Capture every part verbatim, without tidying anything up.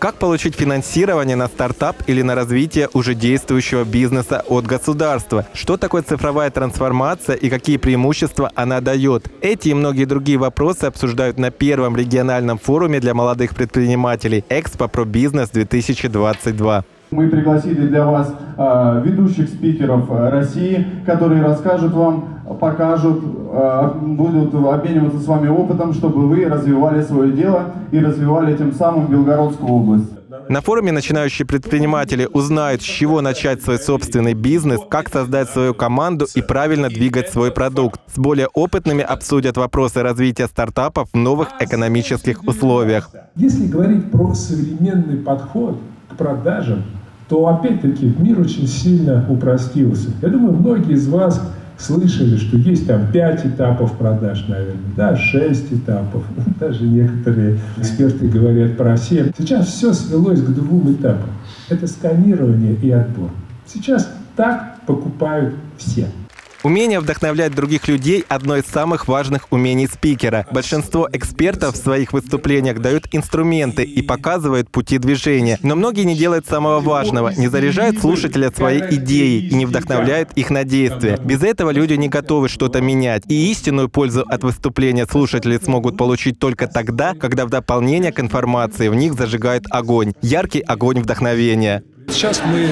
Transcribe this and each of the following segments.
Как получить финансирование на стартап или на развитие уже действующего бизнеса от государства? Что такое цифровая трансформация и какие преимущества она дает? Эти и многие другие вопросы обсуждают на первом региональном форуме для молодых предпринимателей «Экспо про бизнес-две тысячи двадцать два». Мы пригласили для вас э, ведущих спикеров России, которые расскажут вам, покажут, э, будут обмениваться с вами опытом, чтобы вы развивали свое дело и развивали тем самым Белгородскую область. На форуме начинающие предприниматели узнают, с чего начать свой собственный бизнес, как создать свою команду и правильно двигать свой продукт. С более опытными обсудят вопросы развития стартапов в новых экономических условиях. Если говорить про современный подход к продажам, то опять-таки мир очень сильно упростился. Я думаю, многие из вас слышали, что есть там пять этапов продаж, наверное, да, шесть этапов. Даже некоторые эксперты говорят про семь. Сейчас все свелось к двум этапам. Это сканирование и отбор. Сейчас так покупают все. Умение вдохновлять других людей – одно из самых важных умений спикера. Большинство экспертов в своих выступлениях дают инструменты и показывают пути движения. Но многие не делают самого важного – не заряжают слушателя своей идеей и не вдохновляют их на действия. Без этого люди не готовы что-то менять. И истинную пользу от выступления слушатели смогут получить только тогда, когда в дополнение к информации в них зажигают огонь. Яркий огонь вдохновения. Сейчас мы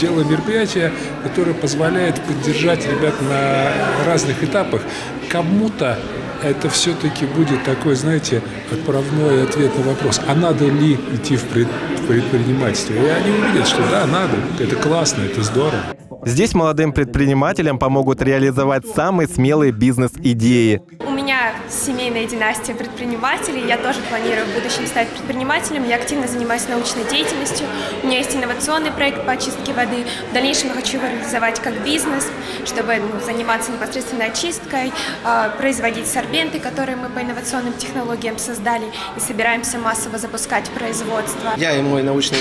делаем мероприятие, которое позволяет поддержать ребят на разных этапах. Кому-то это все-таки будет такой, знаете, отправной ответ на вопрос, а надо ли идти в предпринимательство. И они увидят, что да, надо, это классно, это здорово. Здесь молодым предпринимателям помогут реализовать самые смелые бизнес-идеи. У меня семейная династия предпринимателей, я тоже планирую в будущем стать предпринимателем, я активно занимаюсь научной деятельностью, у меня есть инновационный проект по очистке воды, в дальнейшем я хочу его реализовать как бизнес, чтобы ну, заниматься непосредственно очисткой, э, производить сорбенты, которые мы по инновационным технологиям создали и собираемся массово запускать производство. Я и мой научный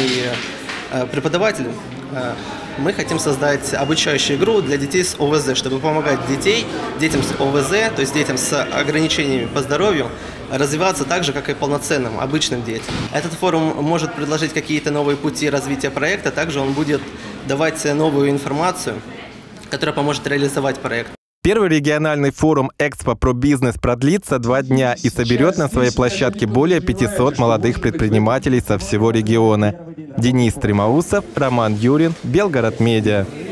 э, преподаватель. Э, Мы хотим создать обучающую игру для детей с ОВЗ, чтобы помогать детей, детям с ОВЗ, то есть детям с ограничениями по здоровью, развиваться так же, как и полноценным, обычным детям. Этот форум может предложить какие-то новые пути развития проекта, также он будет давать новую информацию, которая поможет реализовать проект. Первый региональный форум «Экспо про бизнес» продлится два дня и соберет на своей площадке более пятисот молодых предпринимателей со всего региона. Денис Тремоусов, Роман Юрин, Белгород Медиа.